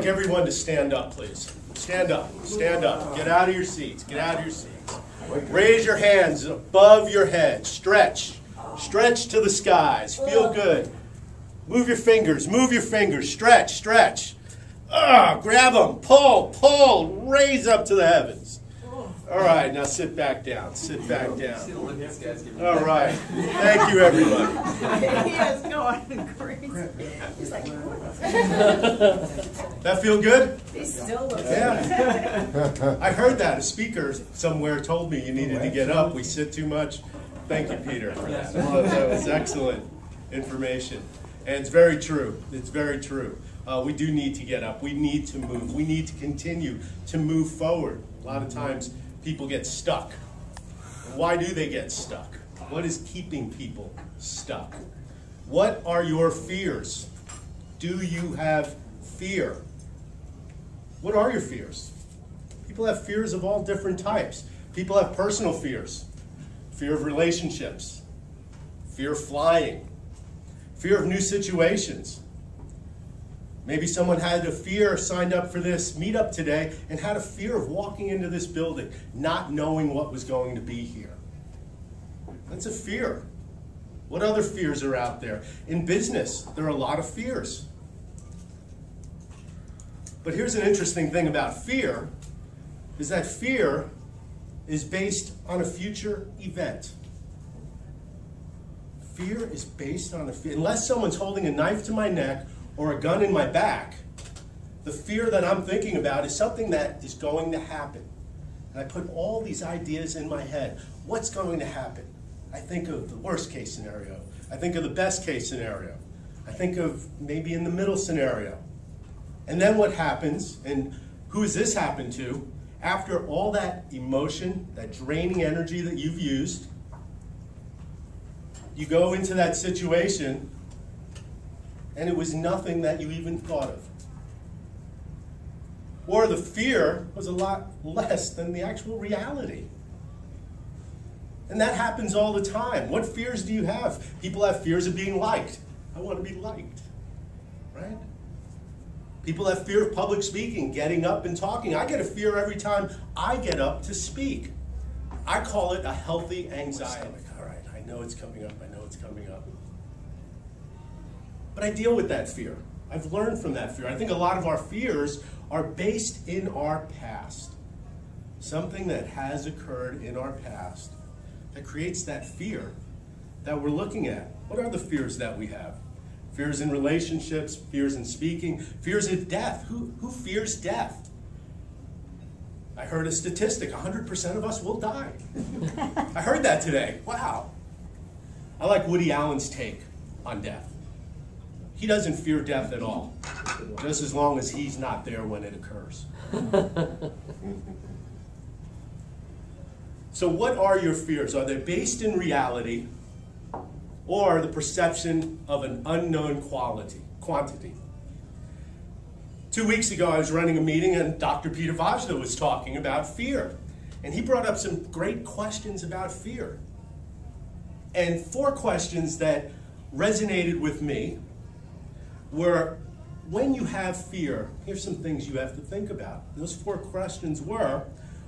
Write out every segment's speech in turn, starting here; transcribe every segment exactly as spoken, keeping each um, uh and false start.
like everyone to stand up, please. Stand up. Stand up. Get out of your seats. Get out of your seats. Raise your hands above your head. Stretch. Stretch to the skies. Feel good. Move your fingers. Move your fingers. Stretch. Stretch. Ugh, grab them. Pull. Pull. Raise up to the heavens. All right, now sit back down. Sit back down. All right. Thank you, everybody. He is going crazy. He's like, that feel good? He still looks yeah. I heard that. A speaker somewhere told me you needed to get up. We sit too much. Thank you, Peter, for that. That was excellent information. And it's very true. It's very true. Uh, we do need to get up. We need to move. We need to continue to move forward. A lot of times, people get stuck. Why do they get stuck? What is keeping people stuck? What are your fears? Do you have fear? What are your fears? People have fears of all different types. People have personal fears. Fear of relationships. Fear of flying. Fear of new situations. Maybe someone had a fear, signed up for this meetup today, and had a fear of walking into this building, not knowing what was going to be here. That's a fear. What other fears are out there? In business, there are a lot of fears. But here's an interesting thing about fear, is that fear is based on a future event. Fear is based on a fear. Unless someone's holding a knife to my neck, or a gun in my back, the fear that I'm thinking about is something that is going to happen. And I put all these ideas in my head. What's going to happen? I think of the worst case scenario. I think of the best case scenario. I think of maybe in the middle scenario. And then what happens, and who has this happened to? After all that emotion, that draining energy that you've used, you go into that situation, and it was nothing that you even thought of. Or the fear was a lot less than the actual reality. And that happens all the time. What fears do you have? People have fears of being liked. I want to be liked, right? People have fear of public speaking, getting up and talking. I get a fear every time I get up to speak. I call it a healthy anxiety. All right, I know it's coming up. I know it's coming up. But I deal with that fear. I've learned from that fear. I think a lot of our fears are based in our past. Something that has occurred in our past that creates that fear that we're looking at. What are the fears that we have? Fears in relationships, fears in speaking, fears of death. Who, who fears death? I heard a statistic, one hundred percent of us will die. I heard that today. Wow. I like Woody Allen's take on death. He doesn't fear death at all, just as long as he's not there when it occurs. So what are your fears? Are they based in reality or the perception of an unknown quality, quantity? Two weeks ago, I was running a meeting and Doctor Peter Vajda was talking about fear. And he brought up some great questions about fear. And four questions that resonated with me were, when you have fear, here's some things you have to think about. Those four questions were,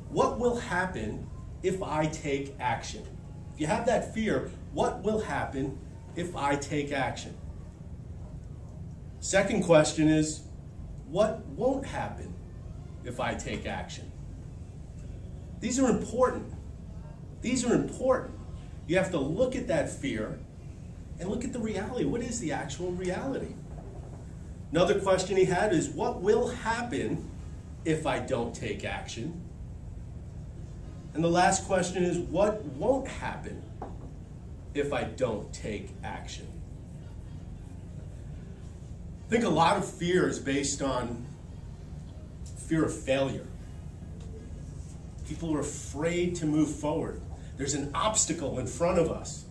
what will happen if I take action? If you have that fear, what will happen if I take action? Second question is, what won't happen if I take action? These are important. These are important. You have to look at that fear and look at the reality. What is the actual reality? Another question he had is, what will happen if I don't take action? And the last question is, what won't happen if I don't take action? I think a lot of fear is based on fear of failure. People are afraid to move forward. There's an obstacle in front of us.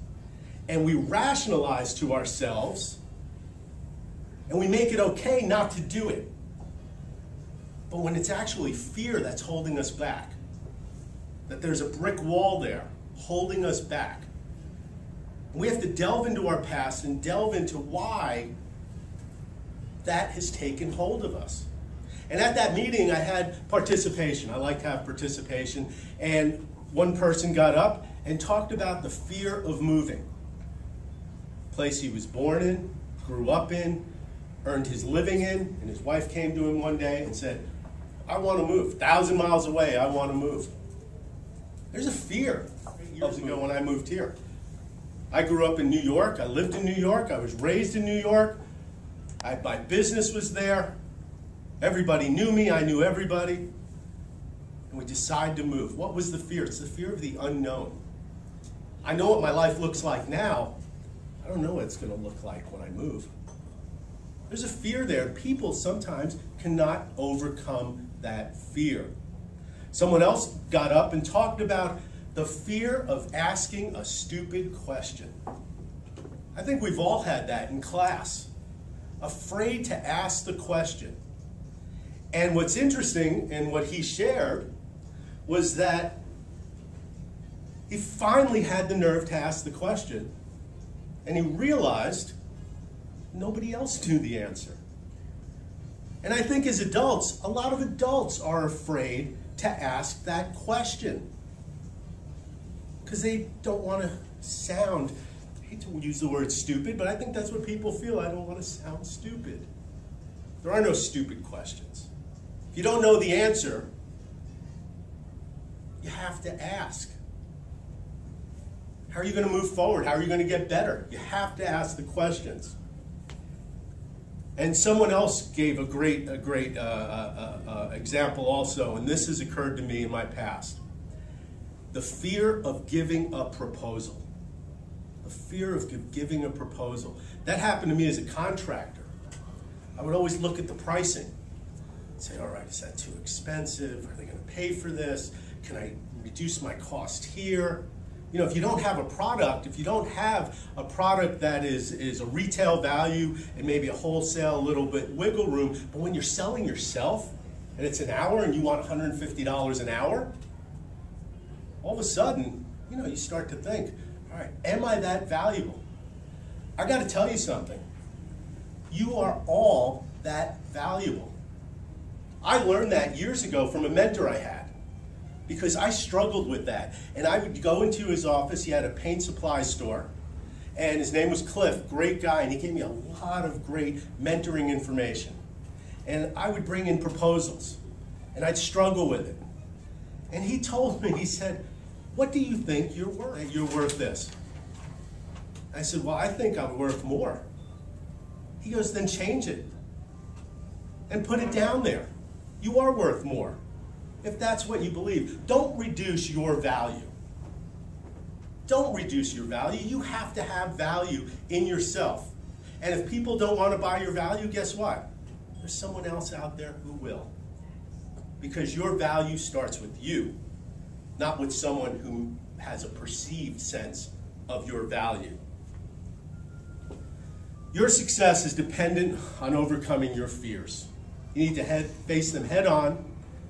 And we rationalize to ourselves, and we make it okay not to do it. But when it's actually fear that's holding us back, that there's a brick wall there holding us back, we have to delve into our past and delve into why that has taken hold of us. And at that meeting, I had participation. I like to have participation. And one person got up and talked about the fear of moving. Place he was born in, grew up in, earned his living in, and his wife came to him one day and said, I want to move, thousand miles away, I want to move. There's a fear. Years ago when I moved here. I grew up in New York, I lived in New York, I was raised in New York, I, my business was there, everybody knew me, I knew everybody, and we decided to move. What was the fear? It's the fear of the unknown. I know what my life looks like now, I don't know what it's going to look like when I move. There's a fear there. People sometimes cannot overcome that fear. Someone else got up and talked about the fear of asking a stupid question. I think we've all had that in class. Afraid to ask the question. And what's interesting in what he shared was that he finally had the nerve to ask the question. And he realized nobody else knew the answer. And I think as adults, a lot of adults are afraid to ask that question because they don't want to sound, I hate to use the word stupid, but I think that's what people feel. I don't want to sound stupid. There are no stupid questions. If you don't know the answer, you have to ask. How are you going to move forward? How are you going to get better? You have to ask the questions. And someone else gave a great, a great uh, uh, uh, example also, and this has occurred to me in my past. The fear of giving a proposal. The fear of giving a proposal. That happened to me as a contractor. I would always look at the pricing. Say, all right, is that too expensive? Are they going to pay for this? Can I reduce my cost here? You know, if you don't have a product, if you don't have a product that is, is a retail value and maybe a wholesale, a little bit wiggle room, but when you're selling yourself and it's an hour and you want one hundred fifty dollars an hour, all of a sudden, you know, you start to think, all right, am I that valuable? I got to tell you something. You are all that valuable. I learned that years ago from a mentor I had, because I struggled with that. And I would go into his office, he had a paint supply store, and his name was Cliff, great guy, and he gave me a lot of great mentoring information. And I would bring in proposals, and I'd struggle with it. And he told me, he said, what do you think you're worth, that you're worth this? I said, well, I think I'm worth more. He goes, then change it and put it down there. You are worth more. If that's what you believe. Don't reduce your value. Don't reduce your value. You have to have value in yourself. And if people don't want to buy your value, guess what? There's someone else out there who will. Because your value starts with you, not with someone who has a perceived sense of your value. Your success is dependent on overcoming your fears. You need to head, face them head on.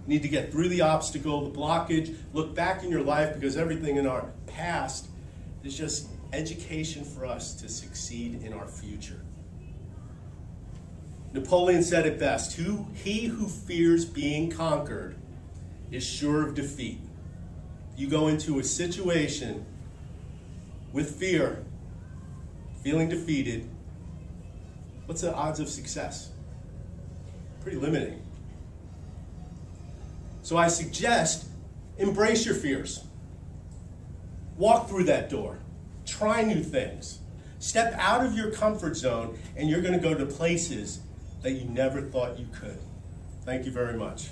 You need to get through the obstacle, the blockage, look back in your life, because everything in our past is just education for us to succeed in our future. Napoleon said it best, who, he who fears being conquered is sure of defeat. You go into a situation with fear, feeling defeated, what's the odds of success? Pretty limiting. So I suggest, embrace your fears. Walk through that door. Try new things. Step out of your comfort zone, and you're going to go to places that you never thought you could. Thank you very much.